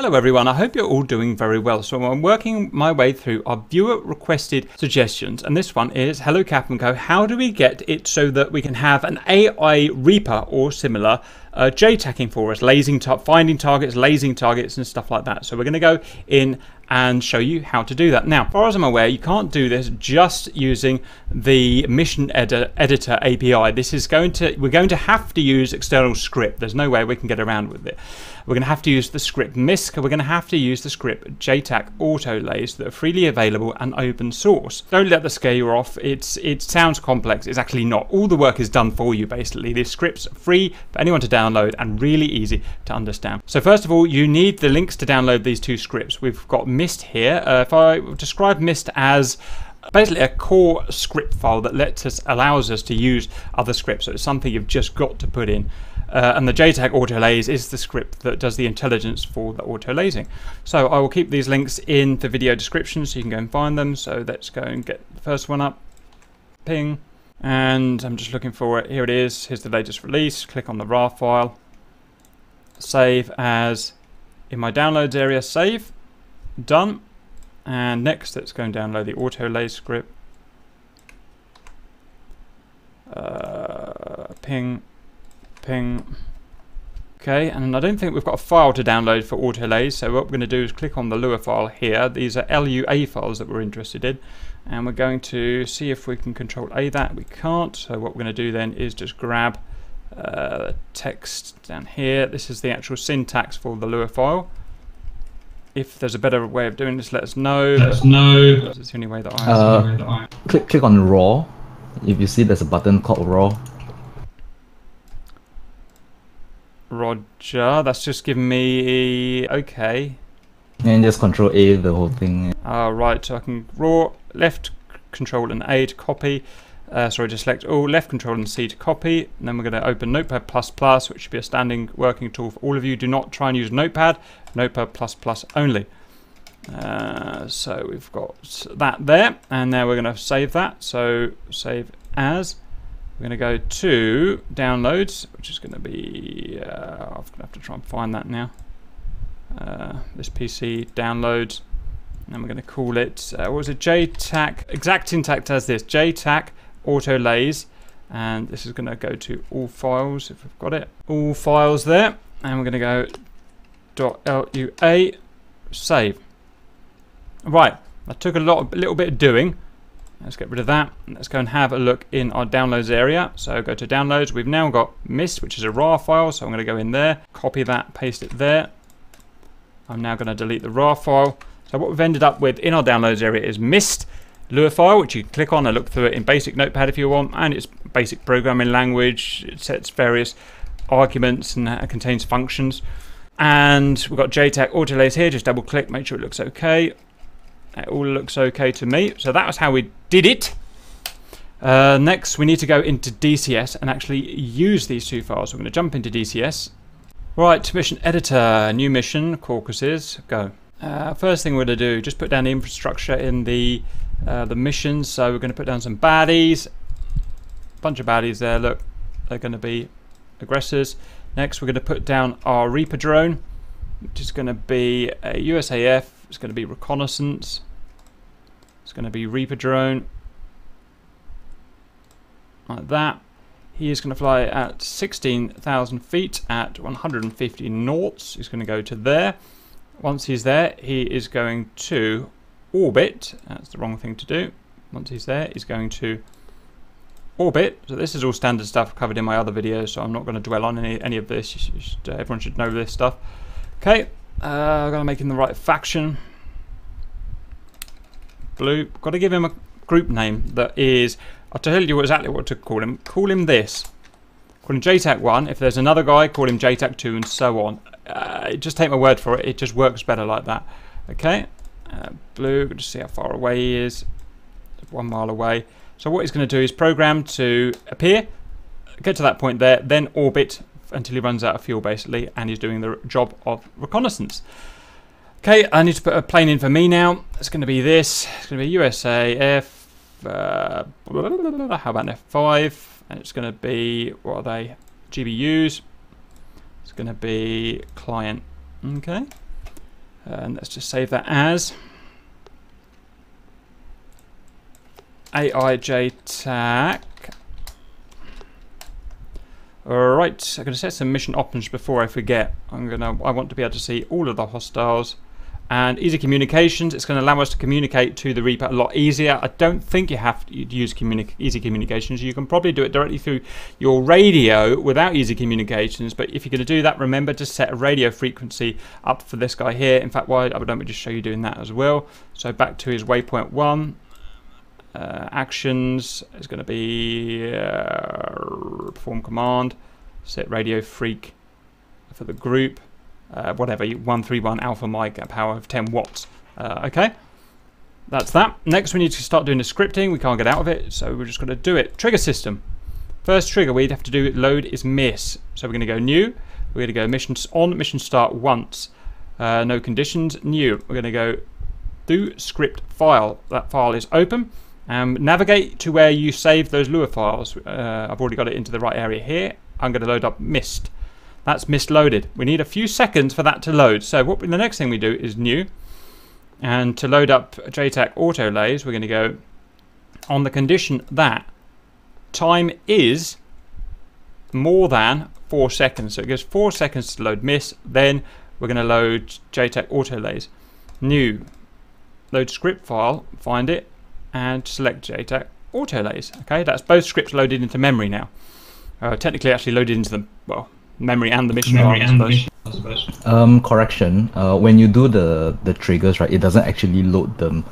Hello everyone, I hope you're all doing very well. So I'm working my way through our viewer requested suggestions, and this one is, hello Cap & Co, how do we get it so that we can have an AI Reaper or similar JTACing for us, finding targets, lasing targets and stuff like that. So we're going to go in and show you how to do that. Now, as far as I'm aware, you can't do this just using the mission editor API. This is we're going to have to use external script. There's no way we can get around with it. We're going to have to use the script MISC. We're going to have to use the script JTACAutoLaze that are freely available and open source. Don't let the scare you off. It sounds complex. It's actually not. All the work is done for you, basically. These scripts are free for anyone to download and really easy to understand. So first of all, you need the links to download these two scripts. We've got MIST here. If I describe MIST as basically a core script file that allows us to use other scripts, so it's something you've just got to put in. And the JTAC AutoLaze is the script that does the intelligence for the auto-lazing. So I will keep these links in the video description so you can go and find them. So let's go and get the first one up. Ping. And I'm just looking for it. Here it is. Here's the latest release. Click on the RAR file. Save as in my downloads area. Save. Done. And next, let's go and download the AutoLaze script. Ping. Ping. Okay, and I don't think we've got a file to download for AutoLaze, so what we're going to do is click on the Lua file here. These are LUA files that we're interested in, and we're going to see if we can control A that. We can't, so what we're going to do then is just grab text down here. This is the actual syntax for the Lua file. If there's a better way of doing this, let us know. Let us know. It's the only way that I click on raw. If you see, there's a button called raw. Roger, that's just giving me okay. And just control A the whole thing. Right, so I can raw left control and A to copy. Sorry, just select all, left control and C to copy. And then we're going to open Notepad++, which should be a standing working tool for all of you. Do not try and use Notepad, Notepad++ only. So we've got that there, and now we're going to save that. So save as. We're going to go to downloads, which is going to be, I'm going to have to try and find that now. This PC downloads, and we're going to call it, what was it, JTAC, exact syntax as this, JTAC AutoLaze, and this is going to go to all files, if we've got it, all files there, and we're going to go .lua, save. Right, that took a little bit of doing. Let's get rid of that. Let's go and have a look in our downloads area. So go to downloads. We've now got MIST, which is a RAR file. So I'm going to go in there, copy that, paste it there. I'm now going to delete the RAR file. So what we've ended up with in our downloads area is MIST.lua file, which you can click on and look through it in basic Notepad if you want. And it's basic programming language. It sets various arguments and contains functions. And we've got JTAC AutoLaze here. Just double click, make sure it looks okay. It all looks okay to me. So that was how we did it. Next, we need to go into DCS and actually use these two files. So we're going to jump into DCS. Right, mission editor, new mission, Caucasus, go. First thing we're going to do, just put down the infrastructure in the mission. So we're going to put down some baddies. Bunch of baddies there, look. They're going to be aggressors. Next, we're going to put down our Reaper drone, which is going to be a USAF. It's going to be reconnaissance. It's going to be Reaper drone. Like that. He is going to fly at 16,000 feet at 150 knots. He's going to go to there. Once he's there, he is going to orbit. That's the wrong thing to do. Once he's there, he's going to orbit. So this is all standard stuff covered in my other videos, so I'm not going to dwell on any of this. Everyone should know this stuff. Okay. I've got to make him the right faction. Blue. Got to give him a group name that is... I'll tell you exactly what to call him. Call him this. Call him JTAC1. If there's another guy, call him JTAC2 and so on. Just take my word for it. It just works better like that. Okay. Blue. We'll just see how far away he is. 1 mile away. So what he's going to do is program to appear, get to that point there, then orbit until he runs out of fuel, basically, and he's doing the job of reconnaissance. Okay, I need to put a plane in for me now. It's going to be this. It's going to be USAF. How about an F5? And it's going to be, what are they? GBUs. It's going to be client. Okay. And let's just save that as AIJTAC. Alright, I'm going to set some mission options before I forget. I want to be able to see all of the hostiles. And easy communications, it's going to allow us to communicate to the Reaper a lot easier. I don't think you have to use easy communications. You can probably do it directly through your radio without easy communications. But if you're going to do that, remember to set a radio frequency up for this guy here. In fact, why don't we just show you doing that as well. So back to his waypoint one. Actions is going to be perform command, set radio freak for the group. Whatever, 131 alpha mic at power of 10 watts. Okay, that's that. Next we need to start doing the scripting. We can't get out of it, so we're just going to do it. Trigger system. First trigger we'd have to do load is miss. So we're going to go new. We're going to go missions on, mission start once. No conditions, new. We're going to go do script file. That file is open. And navigate to where you save those Lua files. I've already got it into the right area here. I'm going to load up MIST. That's misloaded. We need a few seconds for that to load. So the next thing we do is new. And to load up JTACAutoLaze, we're going to go on the condition that time is more than 4 seconds. So it gives 4 seconds to load MIST. Then we're going to load JTACAutoLaze. New. Load script file. Find it. And select JTACAutoLaze. Okay, that's both scripts loaded into memory now. Technically actually loaded into them. Well, memory and the mission. Correction. When you do the triggers, right, it doesn't actually load the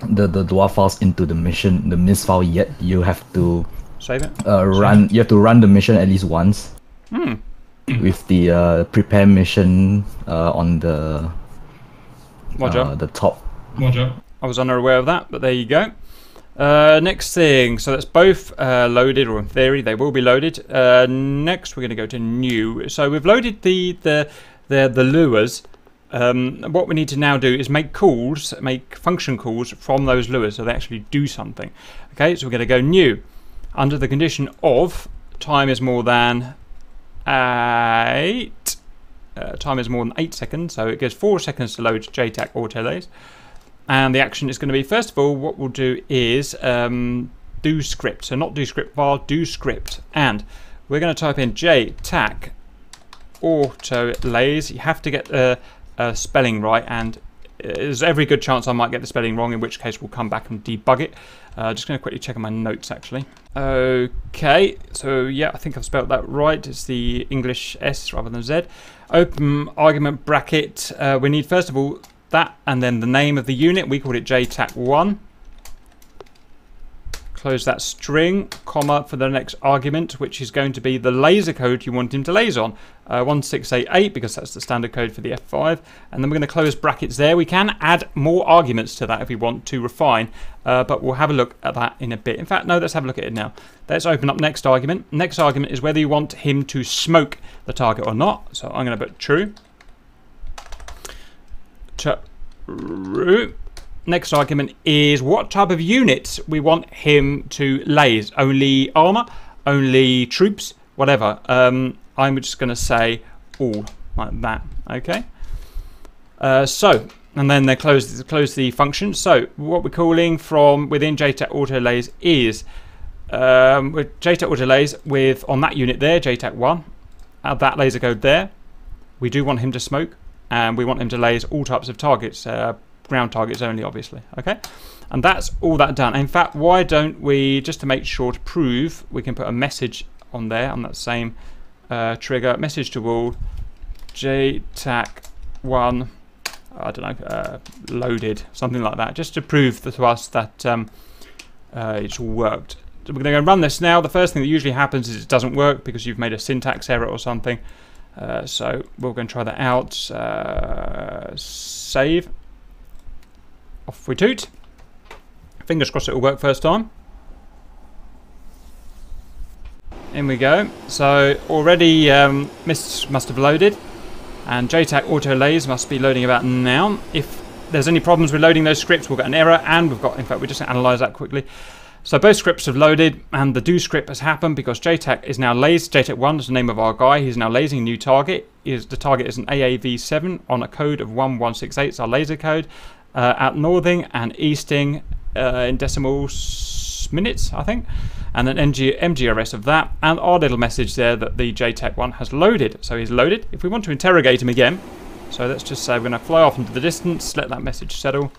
DLUA files into the mission, the MIST file yet. You have to save it. You have to run the mission at least once with the prepare mission on the top. Roger. I was unaware of that, but there you go. Next thing, so that's both loaded, or in theory they will be loaded. Next we're going to go to new. So we've loaded the luas. What we need to now do is make function calls from those luas, so they actually do something. Okay, so we're going to go new under the condition of time is more than 8. Time is more than 8 seconds, so it gives 4 seconds to load JTACAutoLaze. And the action is going to be, first of all, what we'll do is do script. So not do script file, do script. And we're going to type in JTACAutoLaze. You have to get the spelling right. And there's every good chance I might get the spelling wrong, in which case we'll come back and debug it. Just going to quickly check on my notes, actually. Okay, so yeah, I think I've spelled that right. It's the English S rather than Z. Open argument bracket. We need, first of all, that, and then the name of the unit. We called it JTAC1. Close that string, comma, for the next argument, which is going to be the laser code you want him to laze on, 1688, because that's the standard code for the F5. And then we're going to close brackets there. We can add more arguments to that if we want to refine, but we'll have a look at that in a bit. In fact, no, let's have a look at it now. Let's open up next argument. Next argument is whether you want him to smoke the target or not. So I'm going to put true. True. Next argument is what type of units we want him to laze. Only armor, only troops, whatever. I'm just going to say all, like that. Okay. And then they close the function. So what we're calling from within JTACAutoLaze is JTACAutoLaze with on that unit there, JTAC1. Add that laser code there. We do want him to smoke. And we want him to laze all types of targets, ground targets only, obviously. Okay, and that's all that done. In fact, why don't we, just to make sure, to prove, we can put a message on there on that same trigger, message to all, JTAC1, I don't know, loaded, something like that, just to prove to us that it's all worked. So we're going to go run this now. The first thing that usually happens is it doesn't work because you've made a syntax error or something. So we're going to try that out. Save. Off we toot. Fingers crossed it will work first time. In we go. So already MIST must have loaded, and JTACAutoLaze must be loading about now. If there's any problems with loading those scripts, we'll get an error, and we've got, in fact, we're just going to analyze that quickly. So both scripts have loaded, and the do script has happened because JTAC is now lazed. JTAC1 is the name of our guy. He's now lazing a new target. The target is an AAV7 on a code of 1168. It's our laser code, at northing and easting in decimal minutes, I think. And an MGRS of that, and our little message there that the JTAC1 has loaded. So he's loaded. If we want to interrogate him again, so let's just say we're going to fly off into the distance, let that message settle.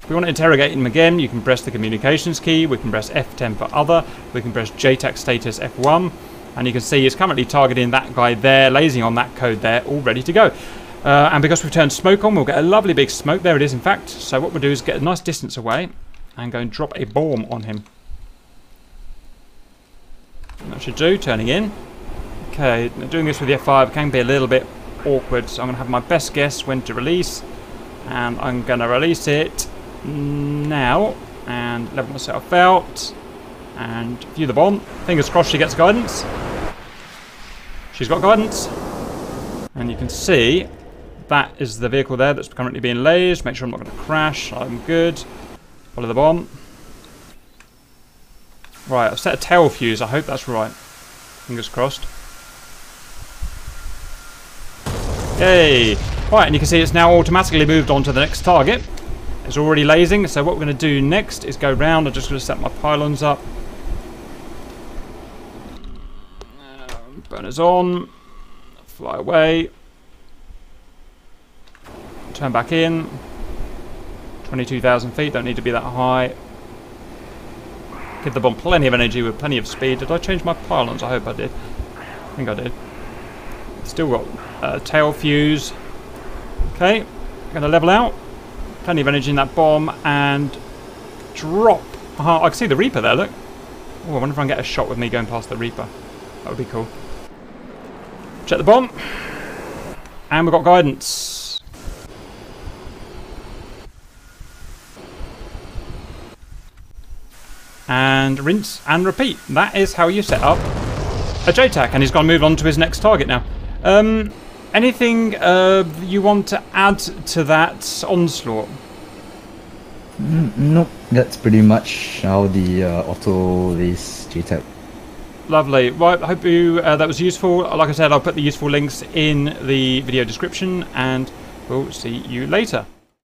If we want to interrogate him again, you can press the communications key, we can press F10 for other, we can press JTAC status F1, and you can see he's currently targeting that guy there, lazing on that code there, all ready to go. And because we've turned smoke on, we'll get a lovely big smoke, there it is in fact. So what we'll do is get a nice distance away, and go and drop a bomb on him. And that should do, turning in. Okay, doing this with the F5 can be a little bit awkward, so I'm going to have my best guess when to release, and I'm going to release it now, and level myself out and view the bomb. Fingers crossed she gets guidance. She's got guidance, and you can see that is the vehicle there that's currently being lazed. Make sure I'm not going to crash. I'm good. Follow the bomb. Right, I've set a tail fuse. I hope that's right. Fingers crossed. Yay! Right, and you can see it's now automatically moved on to the next target. It's already lazing, so what we're going to do next is go round. I'm just going to set my pylons up. Burners on. Fly away. Turn back in. 22,000 feet, don't need to be that high. Give the bomb plenty of energy with plenty of speed. Did I change my pylons? I hope I did. I think I did. Still got tail fuse. Okay, going to level out. Plenty of energy in that bomb, and drop. I can see the Reaper there, look. Oh, I wonder if I can get a shot with me going past the Reaper. That would be cool. Check the bomb. And we've got guidance. And rinse and repeat. That is how you set up a JTAC, and he's going to move on to his next target now. Anything you want to add to that onslaught? Nope, that's pretty much how the auto laze JTAC. Lovely. Right, I hope you that was useful. Like I said, I'll put the useful links in the video description, and we'll see you later.